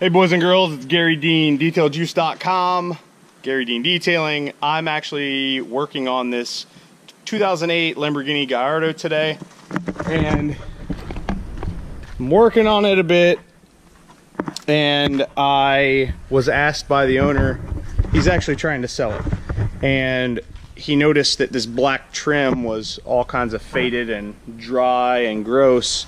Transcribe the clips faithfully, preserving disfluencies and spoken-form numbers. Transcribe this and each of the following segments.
Hey boys and girls, it's Gary Dean, Detail Juice dot com, Gary Dean Detailing. I'm actually working on this two thousand eight Lamborghini Gallardo today, and I'm working on it a bit, and I was asked by the owner, he's actually trying to sell it, and he noticed that this black trim was all kinds of faded and dry and gross.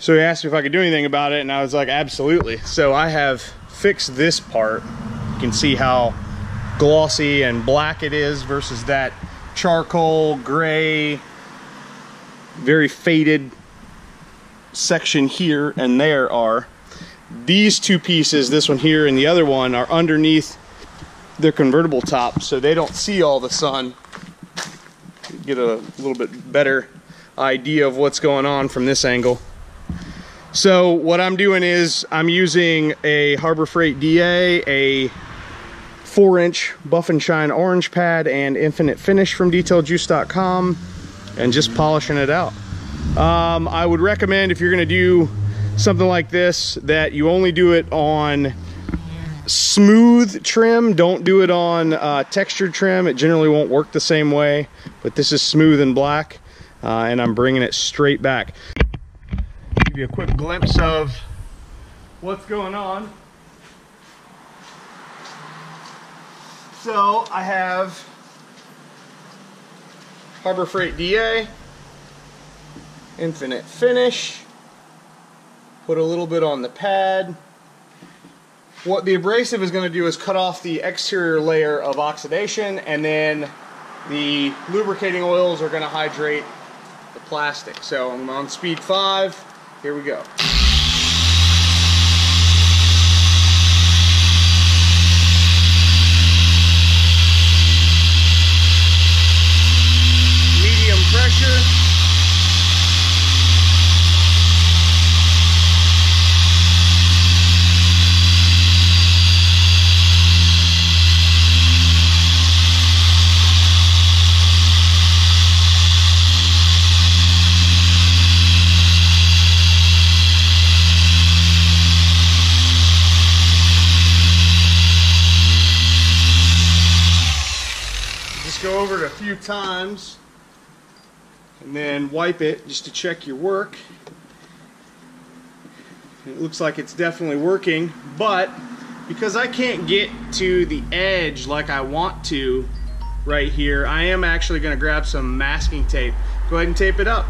So he asked me if I could do anything about it, and I was like, absolutely. So I have fixed this part. You can see how glossy and black it is versus that charcoal, gray, very faded section here and there are. These two pieces, this one here and the other one, are underneath their convertible top, so they don't see all the sun. Get a little bit better idea of what's going on from this angle. So what I'm doing is I'm using a Harbor Freight D A, a four inch buff and shine orange pad, and Infinite Finish from Detail Juice dot com, and just polishing it out. Um, I would recommend, if you're gonna do something like this, that you only do it on smooth trim. Don't do it on uh, textured trim. It generally won't work the same way, but this is smooth and black, uh, and I'm bringing it straight back. A quick glimpse of what's going on. So I have Harbor Freight D A, Infinite Finish, put a little bit on the pad. What the abrasive is going to do is cut off the exterior layer of oxidation, and then the lubricating oils are going to hydrate the plastic. So I'm on speed five. Here we go. Medium pressure. Go over it a few times and then wipe it just to check your work. And it looks like it's definitely working, but because I can't get to the edge like I want to right here, I am actually going to grab some masking tape. Go ahead and tape it up.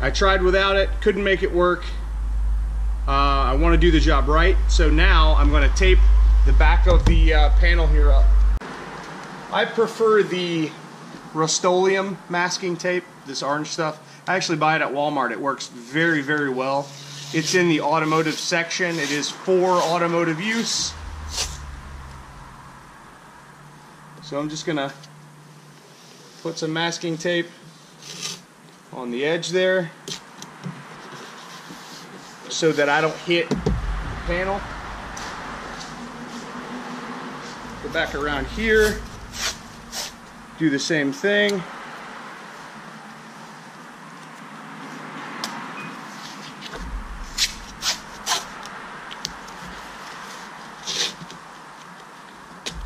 I tried without it, couldn't make it work. Uh, I want to do the job right, so now I'm going to tape the back of the uh, panel here up. I prefer the Rust-Oleum masking tape, this orange stuff. I actually buy it at Walmart. It works very, very well. It's in the automotive section. It is for automotive use. So I'm just gonna put some masking tape on the edge there so that I don't hit the panel. Go back around here. Do the same thing.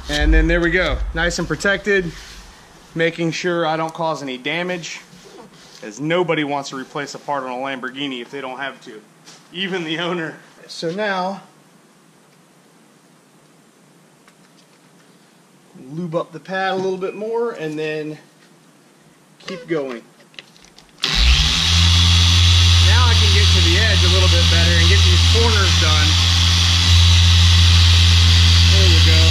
And then there we go. Nice and protected, making sure I don't cause any damage, as nobody wants to replace a part on a Lamborghini if they don't have to, even the owner. So now, lube up the pad a little bit more and then keep going. Now I can get to the edge a little bit better and get these corners done. There we go.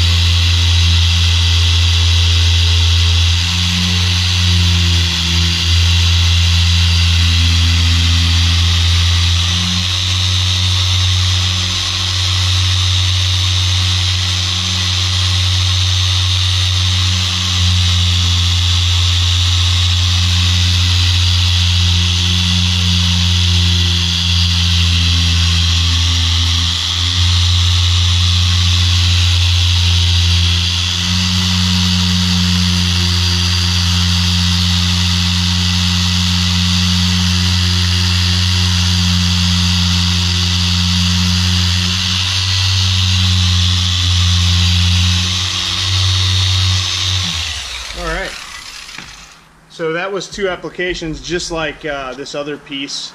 So that was two applications, just like uh, this other piece,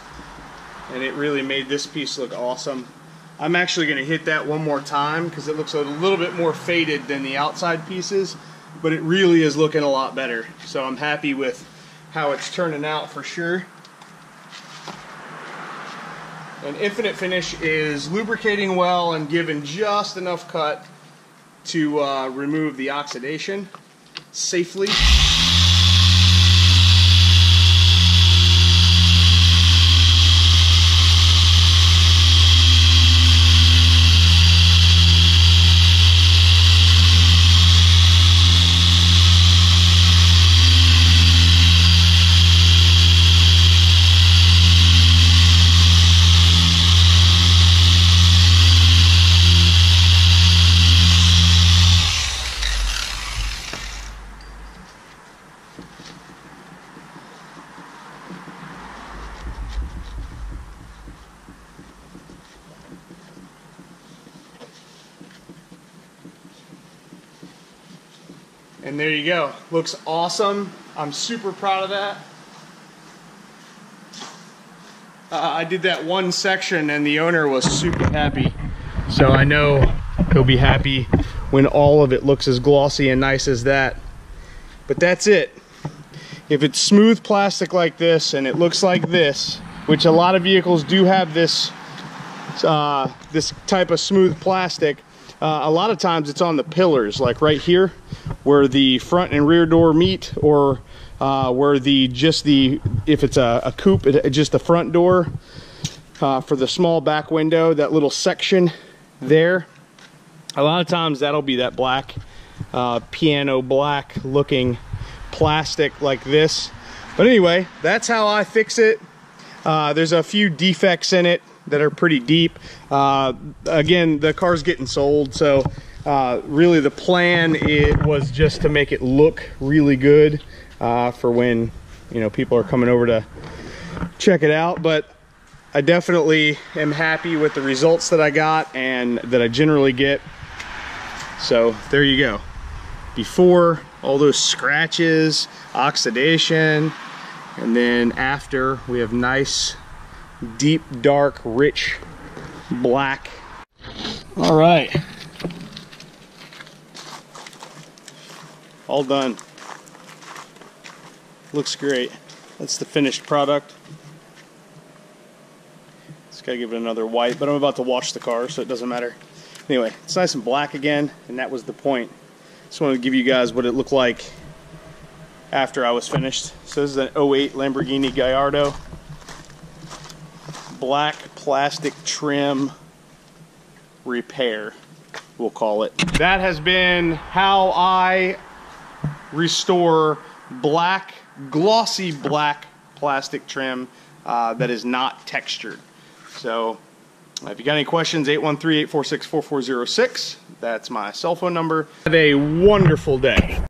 and it really made this piece look awesome. I'm actually going to hit that one more time because it looks a little bit more faded than the outside pieces, but it really is looking a lot better. So I'm happy with how it's turning out for sure. And Infinite Finish is lubricating well and giving just enough cut to uh, remove the oxidation safely. And there you go. Looks awesome. I'm super proud of that. Uh, I did that one section and the owner was super happy. So I know he'll be happy when all of it looks as glossy and nice as that. But that's it. If it's smooth plastic like this and it looks like this, which a lot of vehicles do have this, uh, this type of smooth plastic, Uh, a lot of times it's on the pillars, like right here where the front and rear door meet, or uh, where the just the if it's a, a coupe, it, just the front door uh, for the small back window, that little section there. A lot of times that'll be that black uh, piano black looking plastic like this. But anyway, that's how I fix it. Uh, there's a few defects in it that are pretty deep. Uh, again, the car's getting sold, so uh, really the plan it was just to make it look really good uh, for when, you know, people are coming over to check it out. But I definitely am happy with the results that I got and that I generally get. So there you go. Before, all those scratches, oxidation, and then after, we have nice deep, dark, rich black. All right, all done. Looks great. That's the finished product. Just gotta give it another wipe, but I'm about to wash the car, so it doesn't matter. Anyway, it's nice and black again, and that was the point. Just wanted to give you guys what it looked like after I was finished. So this is an oh eight Lamborghini Gallardo. Black plastic trim repair, we'll call it. That has been how I restore black, glossy black plastic trim uh, that is not textured. So if you got any questions, eight one three, eight four six, four four zero six. That's my cell phone number. Have a wonderful day.